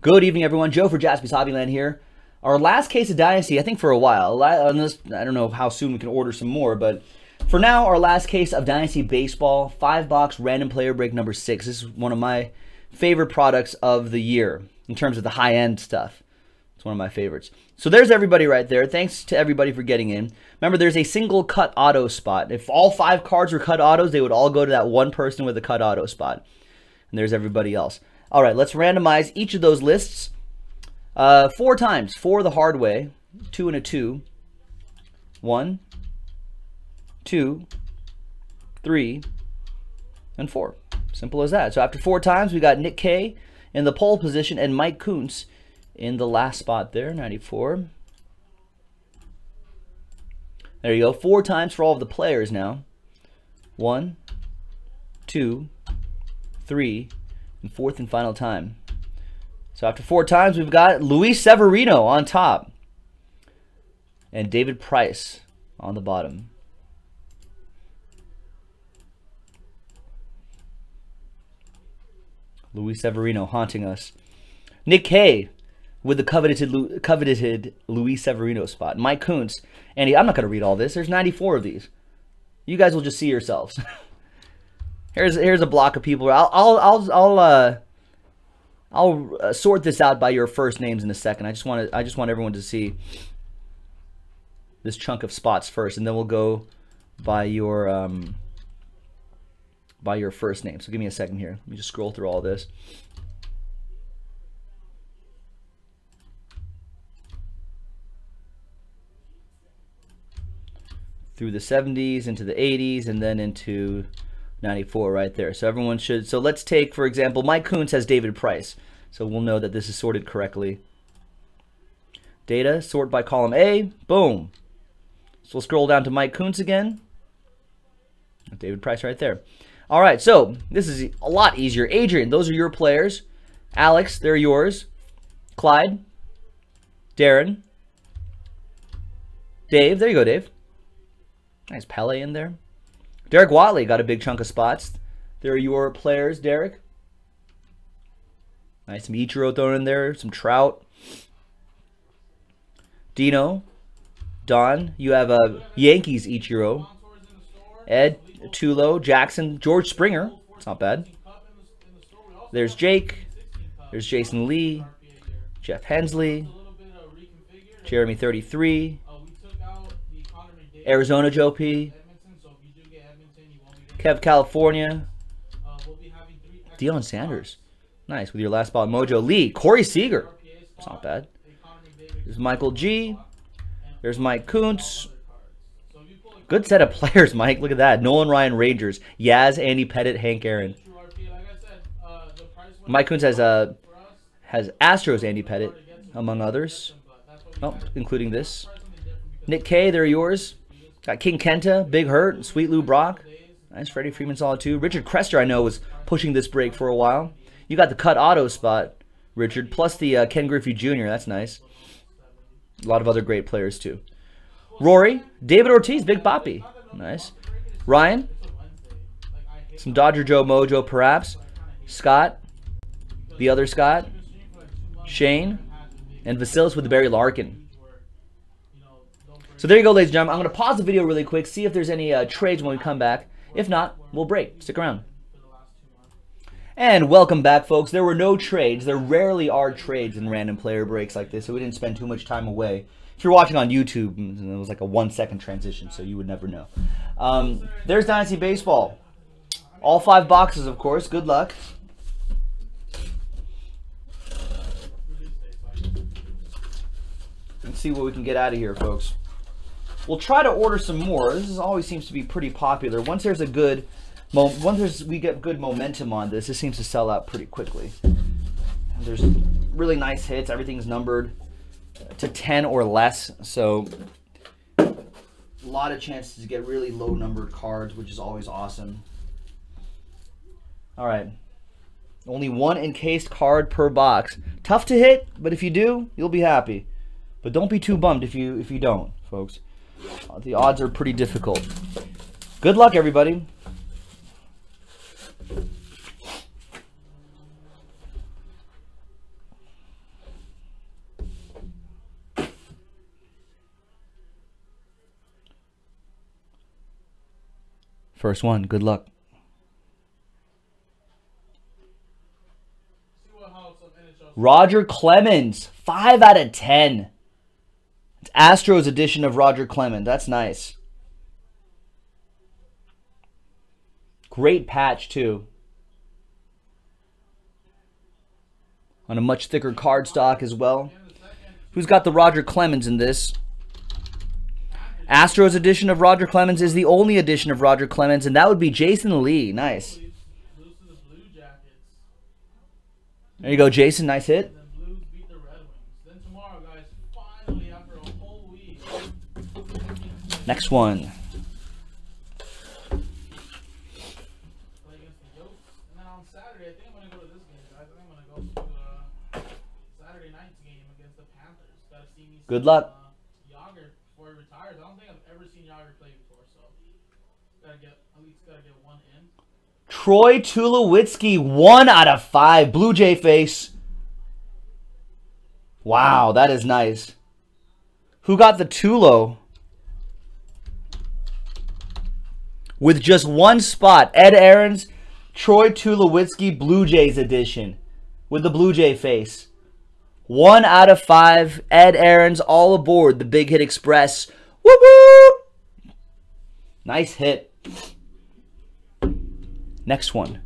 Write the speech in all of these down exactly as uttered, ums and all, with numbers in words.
Good evening, everyone. Joe for Jaspy's Hobbyland here. Our last case of Dynasty, I think for a while. Unless, I don't know how soon we can order some more, but for now, our last case of Dynasty Baseball, five box random player break number six. This is one of my favorite products of the year in terms of the high-end stuff. It's one of my favorites. So there's everybody right there. Thanks to everybody for getting in. Remember, there's a single cut auto spot. If all five cards were cut autos, they would all go to that one person with a cut auto spot. And there's everybody else. All right, let's randomize each of those lists uh, four times. Four the hard way. Two and a two. One, two, three, and four. Simple as that. So after four times, we got Nick K in the pole position and Mike Koontz in the last spot there, ninety-four. There you go, four times for all of the players now. One, two, three, and fourth and final time. So after four times, we've got Luis Severino on top and David Price on the bottom. Luis Severino haunting us. Nick K with the coveted coveted Luis Severino spot. Mike Koontz. Andy, I'm not going to read all this. There's ninety-four of these. You guys will just see yourselves. here's here's a block of people. I'll I'll I'll I'll, uh, I'll uh, sort this out by your first names in a second. I just want to I just want everyone to see this chunk of spots first, and then we'll go by your um by your first name. So give me a second here. Let me just scroll through all this. Through the seventies, into the eighties, and then into ninety-four right there. So everyone should, so let's take, for example, Mike Koontz has David Price. So we'll know that this is sorted correctly. Data, sort by column A, boom. So we'll scroll down to Mike Koontz again. David Price right there. All right, so this is a lot easier. Adrian, those are your players. Alex, they're yours. Clyde, Darren, Dave, there you go, Dave. Nice Pelé in there. Derek Wattley got a big chunk of spots. There are your players, Derek. Nice, some Ichiro thrown in there, some Trout. Dino, Don, you have a Yankees Ichiro. Ed, Tulo, Jackson, George Springer. It's not bad. There's Jake. There's Jason Lee. Jeff Hensley. Jeremy thirty-three. Arizona Joe P. Kev California. Deion Sanders. Nice with your last spot. Mojo Lee. Corey Seager. It's not bad. There's Michael G. There's Mike Koontz. Good set of players, Mike. Look at that. Nolan Ryan Rangers. Yaz, Andy Pettit, Hank Aaron. Mike Koontz has uh, has Astros Andy Pettit, among others. Oh, including this. Nick K, they're yours. Got King Kenta, Big Hurt, Sweet Lou Brock. Nice, Freddie Freeman solid too. Richard Crester, I know, was pushing this break for a while. You got the cut auto spot, Richard, plus the uh, Ken Griffey Junior That's nice. A lot of other great players too. Rory, David Ortiz, Big Papi. Nice. Ryan, some Dodger Joe Mojo perhaps. Scott, the other Scott. Shane, and Vasilis with the Barry Larkin. So there you go, ladies and gentlemen. I'm going to pause the video really quick, see if there's any uh, trades when we come back. If not, we'll break. Stick around. And welcome back, folks. There were no trades. There rarely are trades in random player breaks like this, so we didn't spend too much time away. If you're watching on YouTube, it was like a one-second transition, so you would never know. Um, there's Dynasty Baseball. All five boxes, of course. Good luck. Let's see what we can get out of here, folks. We'll try to order some more. This is always seems to be pretty popular. Once there's a good, once there's, we get good momentum on this, it seems to sell out pretty quickly. And there's really nice hits. Everything's numbered to ten or less. So a lot of chances to get really low numbered cards, which is always awesome. All right. Only one encased card per box. Tough to hit, but if you do, you'll be happy. But don't be too bummed if you, if you don't, folks. The odds are pretty difficult. Good luck, everybody. First one. Good luck. Roger Clemens, five out of ten. It's Astros edition of Roger Clemens. That's nice. Great patch, too. On a much thicker cardstock as well. Who's got the Roger Clemens in this? Astros edition of Roger Clemens is the only edition of Roger Clemens, and that would be Jason Lee. Nice. There you go, Jason. Nice hit. Next one. Good luck. Troy Tulowitzki, one out of five. Blue Jay face. Wow, that is nice. Who got the Tulo? With just one spot, Ed Aarons, Troy Tulowitzki, Blue Jays edition. With the Blue Jay face. One out of five. Ed Aarons all aboard the Big Hit Express. Whoop, whoop. Nice hit. Next one.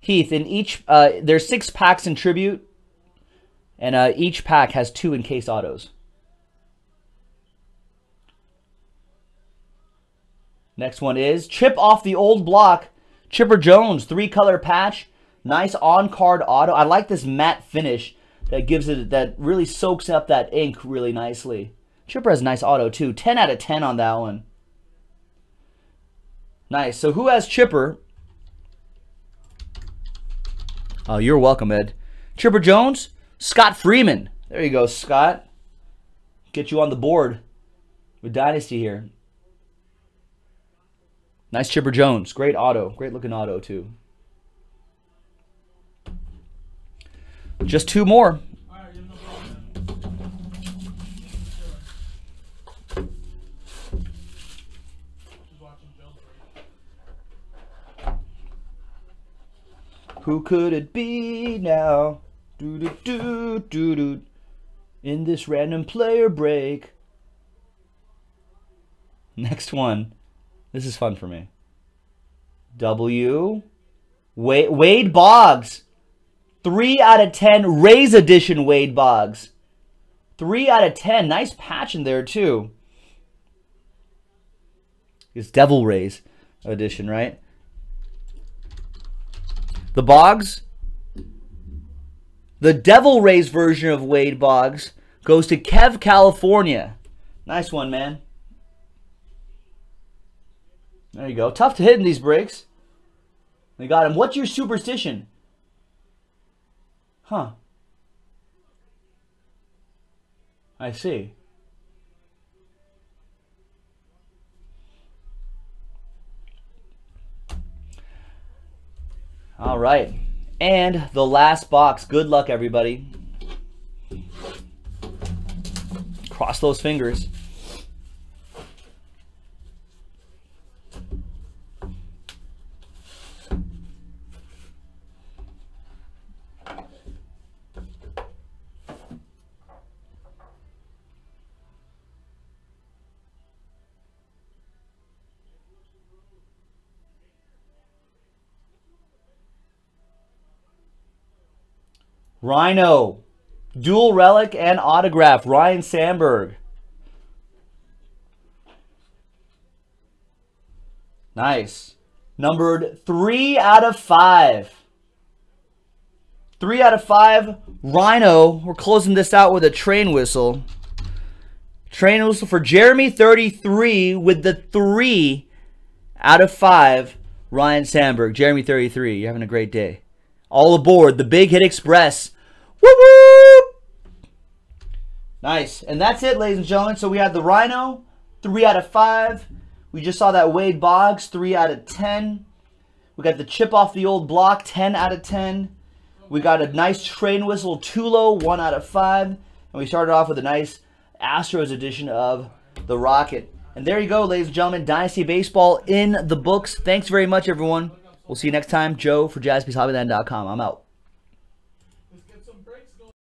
Heath, in each, uh, there's six packs in tribute, and uh, each pack has two encased autos. Next one is chip off the old block. Chipper Jones, three-color patch. Nice on-card auto. I like this matte finish that gives it, that really soaks up that ink really nicely. Chipper has a nice auto, too. ten out of ten on that one. Nice. So who has Chipper? Oh, you're welcome, Ed. Chipper Jones, Scott Freeman. There you go, Scott. Get you on the board with Dynasty here. Nice Chipper Jones. Great auto. Great looking auto, too. Just two more. Who could it be now? Do do do do do. In this random player break. Next one. This is fun for me. W. Wade, Wade Boggs. three out of ten. Rays edition Wade Boggs. three out of ten. Nice patch in there, too. It's Devil Rays edition, right? The Boggs, the Devil Rays version of Wade Boggs, goes to Kev, California. Nice one, man. There you go. Tough to hit in these breaks. They got him. What's your superstition? Huh. I see. All right, and the last box. Good luck, everybody. Cross those fingers. Rhino, dual relic and autograph, Ryan Sandberg. Nice. Numbered three out of five. Three out of five, Rhino. We're closing this out with a train whistle. Train whistle for Jeremy thirty-three with the three out of five, Ryan Sandberg. Jeremy thirty-three, you're having a great day. All aboard the Big Hit Express. Woo-woo! Nice. And that's it, ladies and gentlemen. So we had the Rhino, three out of five. We just saw that Wade Boggs, three out of ten. We got the chip off the old block, ten out of ten. We got a nice train whistle, Tulo, one out of five. And we started off with a nice Astros edition of the Rocket. And there you go, ladies and gentlemen. Dynasty Baseball in the books. Thanks very much, everyone. We'll see you next time. Joe for Jaspys Hobbyland dot com. I'm out.